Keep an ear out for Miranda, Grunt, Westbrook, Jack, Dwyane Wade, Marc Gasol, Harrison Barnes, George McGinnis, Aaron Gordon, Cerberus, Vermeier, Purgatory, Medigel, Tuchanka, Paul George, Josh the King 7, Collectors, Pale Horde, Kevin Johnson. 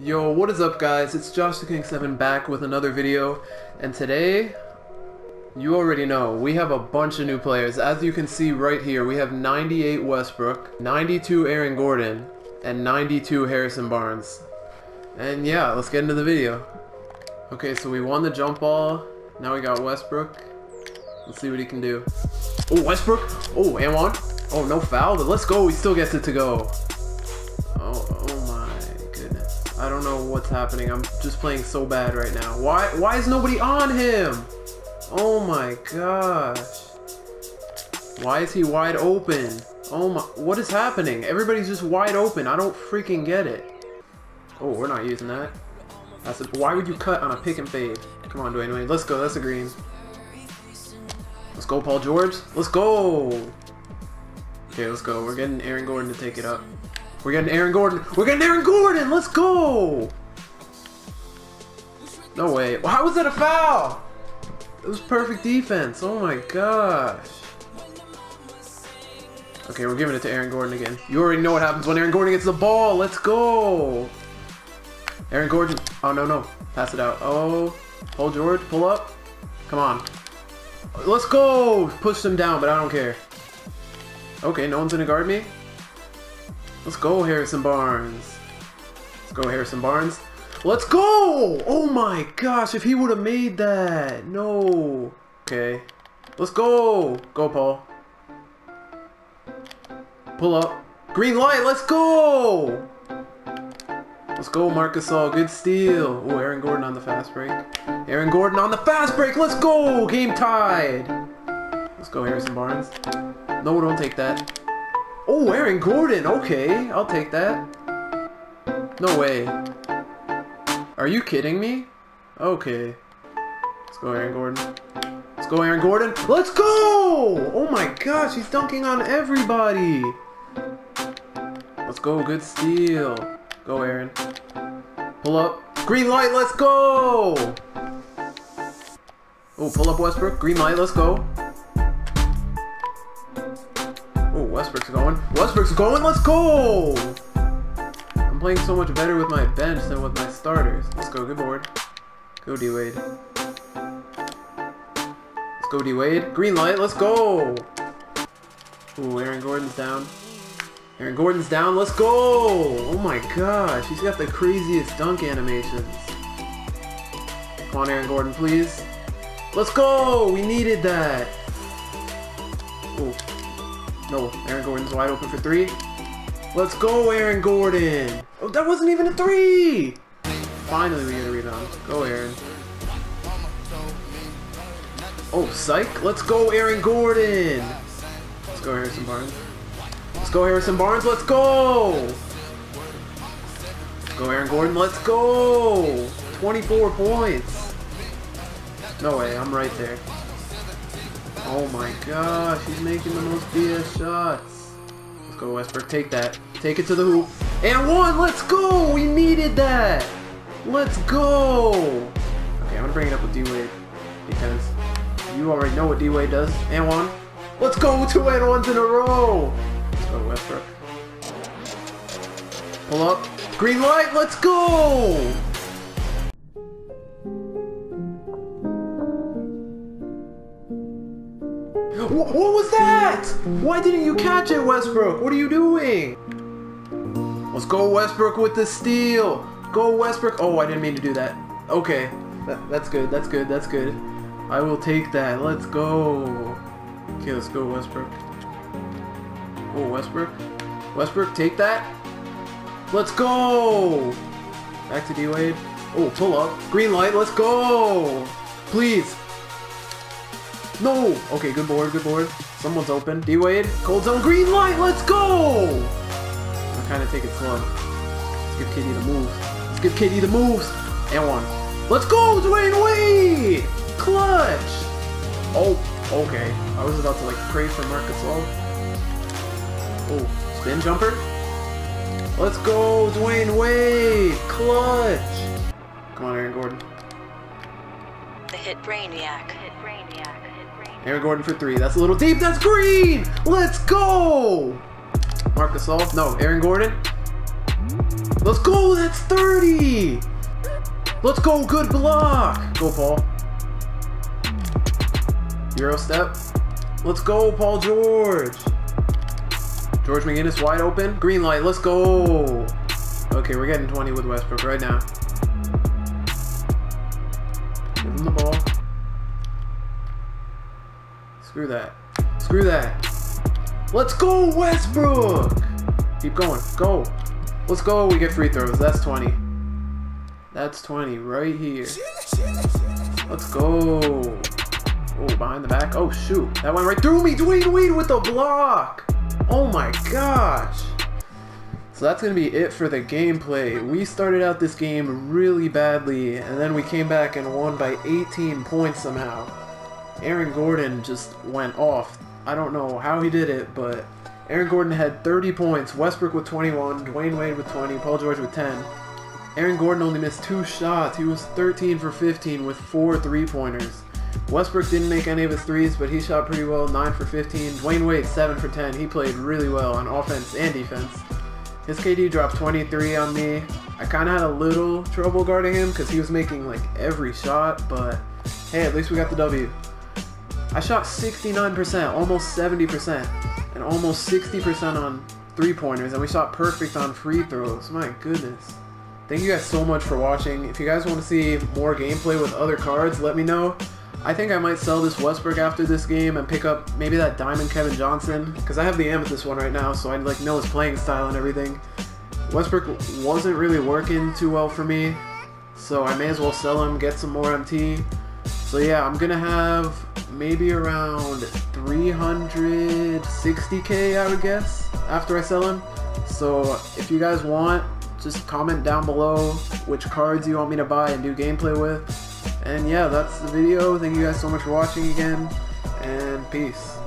Yo, what is up guys? It's Josh the King 7 back with another video, and today, you already know, we have a bunch of new players. As you can see right here, we have 98 Westbrook, 92 Aaron Gordon, and 92 Harrison Barnes. And yeah, let's get into the video. Okay, so we won the jump ball, now we got Westbrook. Let's see what he can do. Oh, Westbrook! Oh, and one! Oh, no foul, but let's go, he still gets it to go. I don't know what's happening. I'm just playing so bad right now. Why is nobody on him? Oh my gosh. Why is he wide open? Oh my, what is happening? Everybody's just wide open. I don't freaking get it. Oh, we're not using that. That's a, why would you cut on a pick and fade? Come on, Dwyane Wade. Let's go. That's a green. Let's go, Paul George. Let's go. Okay, let's go. We're getting Aaron Gordon to take it up. We're getting Aaron Gordon. We're getting Aaron Gordon. Let's go. No way. How was that a foul? It was perfect defense. Oh my gosh. Okay, we're giving it to Aaron Gordon again. You already know what happens when Aaron Gordon gets the ball. Let's go. Aaron Gordon. Oh, no. Pass it out. Oh, Paul George, pull up. Come on. Let's go. Push them down, but I don't care. Okay, no one's going to guard me. Let's go, Harrison Barnes. Let's go, Harrison Barnes. Let's go! Oh my gosh, if he would have made that. No. Okay. Let's go. Go, Paul. Pull up. Green light. Let's go! Let's go, Marc Gasol. Good steal. Oh, Aaron Gordon on the fast break. Aaron Gordon on the fast break. Let's go! Game tied. Let's go, Harrison Barnes. No, don't take that. Oh, Aaron Gordon, okay, I'll take that. No way. Are you kidding me? Okay. Let's go, Aaron Gordon. Let's go, Aaron Gordon. Let's go! Oh my gosh, he's dunking on everybody. Let's go, good steal. Go, Aaron. Pull up. Green light, let's go! Oh, pull up Westbrook. Green light, let's go. Westbrook's going. Westbrook's going. Let's go! I'm playing so much better with my bench than with my starters. Let's go. Good board. Go D-Wade. Let's go D-Wade. Green light. Let's go! Ooh, Aaron Gordon's down. Aaron Gordon's down. Let's go! Oh my gosh. He's got the craziest dunk animations. Come on, Aaron Gordon, please. Let's go! We needed that. Ooh. No, Aaron Gordon's wide open for three. Let's go, Aaron Gordon! Oh, that wasn't even a three! Finally, we get a rebound. Go, Aaron. Oh, psych! Let's go, Aaron Gordon! Let's go, Harrison Barnes. Let's go, Harrison Barnes! Let's go! Go, Aaron Gordon! Let's go! 24 points! No way, I'm right there. Oh my gosh, he's making the most BS shots. Let's go, Westbrook. Take that. Take it to the hoop. And one! Let's go! We needed that! Let's go! Okay, I'm going to bring it up with D-Wade because you already know what D-Wade does. And one. Let's go! 2 and 1s in a row! Let's go, Westbrook. Pull up. Green light! Let's go! What was that? Why didn't you catch it, Westbrook? What are you doing? Let's go, Westbrook, with the steal. Go, Westbrook. Oh, I didn't mean to do that. Okay. That's good. That's good. That's good. I will take that. Let's go. Okay, let's go, Westbrook. Oh, Westbrook. Westbrook, take that. Let's go. Back to D-Wade. Oh, pull up. Green light. Let's go. Please. No! Okay, good board, good board. Someone's open. D-Wade, cold zone, green light, let's go! I kind of take it slow. Let's give KD the moves. Let's give KD the moves! And one. Let's go, Dwyane Wade! Clutch! Oh, okay. I was about to, like, pray for Marc Gasol. Oh, spin jumper. Let's go, Dwyane Wade! Clutch! Come on, Aaron Gordon. The hit Brainiac. Hit Brainiac. Aaron Gordon for three. That's a little deep. That's green. Let's go. Marc Gasol. No, Aaron Gordon. Let's go, that's 30. Let's go, good block. Go, Paul. Euro step. Let's go, Paul George. George McGinnis wide open. Green light, let's go. Okay, we're getting 20 with Westbrook right now. Give him the ball. Screw that. Screw that. Let's go, Westbrook. Keep going. Go. Let's go. We get free throws. That's 20. That's 20 right here. Let's go. Oh, behind the back. Oh, shoot. That went right through me. Dwyane Wade with the block. Oh, my gosh. So that's going to be it for the gameplay. We started out this game really badly, and then we came back and won by 18 points somehow. Aaron Gordon just went off. I don't know how he did it, but Aaron Gordon had 30 points, Westbrook with 21, Dwyane Wade with 20, Paul George with 10. Aaron Gordon only missed 2 shots. He was 13 for 15 with 4 three-pointers. Westbrook didn't make any of his threes, but he shot pretty well, 9 for 15. Dwyane Wade, 7 for 10. He played really well on offense and defense. His KD dropped 23 on me. I kind of had a little trouble guarding him because he was making like every shot, but hey, at least we got the W. I shot 69%, almost 70%, and almost 60% on three-pointers, and we shot perfect on free throws. My goodness. Thank you guys so much for watching. If you guys want to see more gameplay with other cards, let me know. I think I might sell this Westbrook after this game and pick up maybe that Diamond Kevin Johnson, because I have the Amethyst one right now, so I like know his playing style and everything. Westbrook wasn't really working too well for me, so I may as well sell him, get some more MT. So yeah, I'm going to have maybe around 360k, I would guess, after I sell him. So if you guys want, just comment down below which cards you want me to buy and do gameplay with. And yeah, that's the video. Thank you guys so much for watching again, and peace.